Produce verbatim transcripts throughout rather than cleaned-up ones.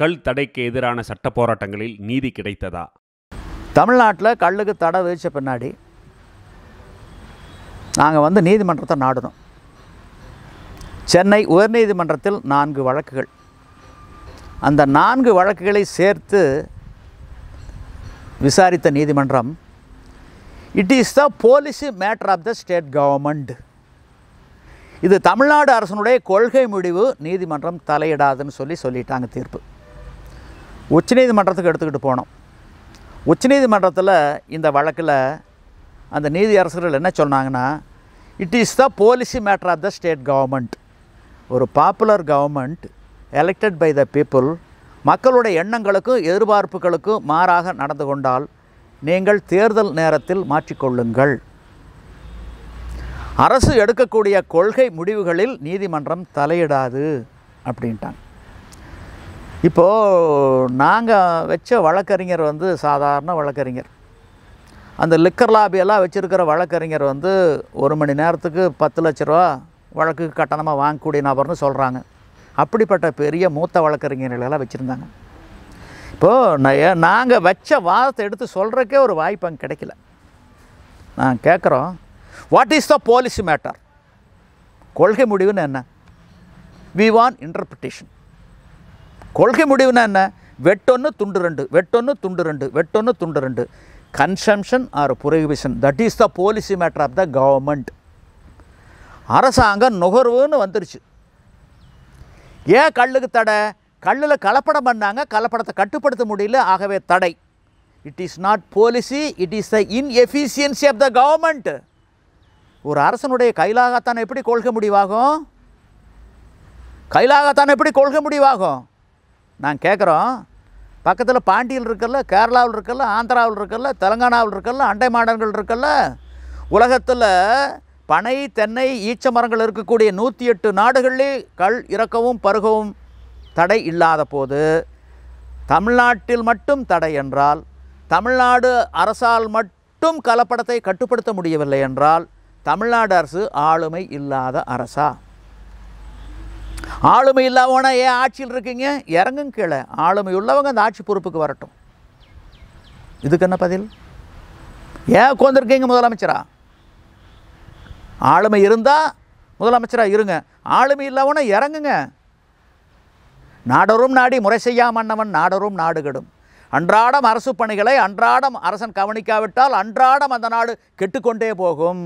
கல் தடைக்கு எதிரான சட்ட போராட்டங்களில் நீதி கிடைத்ததா? தமிழ்நாட்டில் கல்லுக்கு தடை விதித்த பின்னாடி நாங்கள் வந்து நீதிமன்றத்தை நாடினோம். சென்னை உயர்நீதிமன்றத்தில் நான்கு வழக்குகள், அந்த நான்கு வழக்குகளை சேர்த்து விசாரித்த நீதிமன்றம், it is the policy matter of the state government, இது தமிழ்நாடு அரசனுடைய கொள்கை முடிவு, நீதிமன்றம் தலையிடாதுன்னு சொல்லி சொல்லிட்டாங்க. தீர்ப்பு உச்சநீதிமன்றத்துக்கு எடுத்துக்கிட்டு போனோம். உச்சநீதிமன்றத்தில் இந்த வழக்கில் அந்த நீதியரசர்கள் என்ன சொன்னாங்கன்னா, it is the policy matter of the state government, ஒரு popular government elected by the people, மக்களுடைய எண்ணங்களுக்கும் எதிர்பார்ப்புகளுக்கும் மாறாக நடந்து கொண்டால் நீங்கள் தேர்தல் நேரத்தில் மாற்றிக்கொள்ளுங்கள். அரசு எடுக்கக்கூடிய கொள்கை முடிவுகளில் நீதிமன்றம் தலையிடாது அப்படின்ட்டாங்க. இப்போது நாங்கள் வச்ச வழக்கறிஞர் வந்து சாதாரண வழக்கறிஞர், அந்த லிக்கர் லாபியெல்லாம் வச்சுருக்கிற வழக்கறிஞர் வந்து ஒரு மணி நேரத்துக்கு பத்து லட்ச ரூபா வழக்குக்கு கட்டணமாக வாங்கக்கூடிய நபர்னு சொல்கிறாங்க. அப்படிப்பட்ட பெரிய மூத்த வழக்கறிஞர்களெல்லாம் வச்சுருந்தாங்க. இப்போது நாங்கள் வச்ச வாதத்தை எடுத்து சொல்கிறக்கே ஒரு வாய்ப்பு அங்கே கிடைக்கல. நான் கேட்குறோம், what is the policy matter, கொள்கை முடிவுன்னு என்ன? We want interpretation. கொள்கை முடிவுனா என்ன? வெட்டொன்று துண்டு ரெண்டு, வெட்டொன்று துண்டு ரெண்டு, வெட்டொன்று துண்டு ரெண்டு, consumption or prohibition, that is the policy matter of the government. அரசாங்கம் நுகர்வுன்னு வந்துருச்சு. ஏன் கல்லுக்கு தடை? கல்லில் கலப்படம் பண்ணாங்க, கலப்படத்தை கட்டுப்படுத்த முடியல, ஆகவே தடை. It is not policy, it is the inefficiency of the government. ஒரு அரசனுடைய கையிலாகத்தானே எப்படி கொள்கை முடிவாகும்? கையிலாகத்தானே எப்படி கொள்கை முடிவாகும்? நான் கேட்குறோம், பக்கத்தில் பாண்டியில் இருக்கல, கேரளாவில் இருக்கல, ஆந்திராவில் இருக்கல, தெலுங்கானாவில் இருக்கல, அண்டை மாடங்கள் இருக்கல, உலகத்தில் பனை தென்னை ஈச்ச மரங்கள் இருக்கக்கூடிய நூற்றி எட்டு நாடுகளிலே கல் இறக்கவும் பருகவும் தடை இல்லாத போது தமிழ்நாட்டில் மட்டும் தடை என்றால், தமிழ்நாடு அரசால் மட்டும் கலப்படத்தை கட்டுப்படுத்த முடியவில்லை என்றால், தமிழ்நாடு அரசு ஆளுமை இல்லாத அரசா? ஆளுமை இல்லாமனா ஏன் ஆட்சியில் இருக்கீங்க? இறங்கும் கீழே. ஆளுமை உள்ளவங்க அந்த ஆட்சி பொறுப்புக்கு வரட்டும். இதுக்கு என்ன பதில்? ஏன் உட்காந்துருக்கீங்க முதலமைச்சரா? ஆளுமை இருந்தால் முதலமைச்சராக இருங்க, ஆளுமை இல்லாமனா இறங்குங்க. நாடரும் நாடி முறை செய்யா மன்னவன் நாடரும் நாடுகடும். அன்றாடம் அரசு பணிகளை அன்றாடம் அரசன் கவனிக்காவிட்டால் அன்றாடம் அந்த நாடு கெட்டுக்கொண்டே போகும்.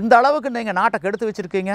எந்த அளவுக்கு நீங்கள் நாட்டை கெடுத்து வச்சுருக்கீங்க?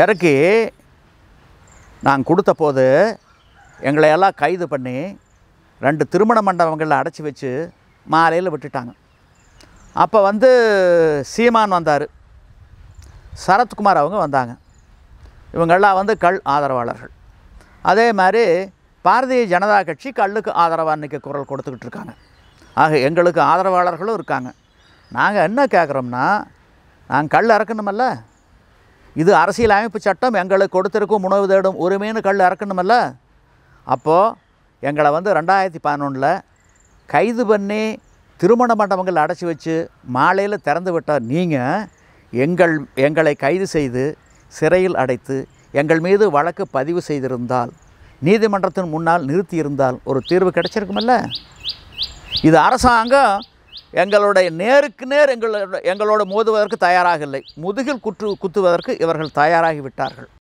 இறக்கி நாங்கள் கொடுத்த போது எங்களை எல்லாம் கைது பண்ணி ரெண்டு திருமண மண்டபங்களில் அடைச்சி வச்சு மாலையில் விட்டுட்டாங்க. அப்போ வந்து சீமான் வந்தார், சரத்குமார் அவங்க வந்தாங்க. இவங்கெல்லாம் வந்து கல் ஆதரவாளர்கள். அதே மாதிரி பாரதிய ஜனதா கட்சி கல்லுக்கு ஆதரவாக இன்றைக்கி குரல் கொடுத்துக்கிட்டு இருக்காங்க. ஆக எங்களுக்கு ஆதரவாளர்களும் இருக்காங்க. நாங்கள் என்ன கேட்குறோம்னா, நாங்கள் கல் அறுக்கணுமல்ல, இது அரசியல் அமைப்பு சட்டம் எங்களுக்கு கொடுத்துருக்கும் உணவு தேடும் உரிமைன்னு கல் அறுக்கணுமல்ல. அப்போது எங்களை வந்து ரெண்டாயிரத்தி பதினொன்றில் கைது பண்ணி திருமண மண்டபங்கள் அடைச்சி வச்சு மாலையில் திறந்து விட்டால் நீங்கள் எங்கள் எங்களை கைது செய்து சிறையில் அடைத்து எங்கள் மீது வழக்கு பதிவு செய்திருந்தால், நீதிமன்றத்தின் முன்னால் நிறுத்தியிருந்தால் ஒரு தீர்வு கிடைச்சிருக்குமல்ல. இது அரசாங்கம் எங்களுடைய நேருக்கு நேர் எங்களோட எங்களோட மோதுவதற்கு தயாராக இல்லை, முதுகில் குற்று குத்துவதற்கு இவர்கள் தயாராகிவிட்டார்கள்.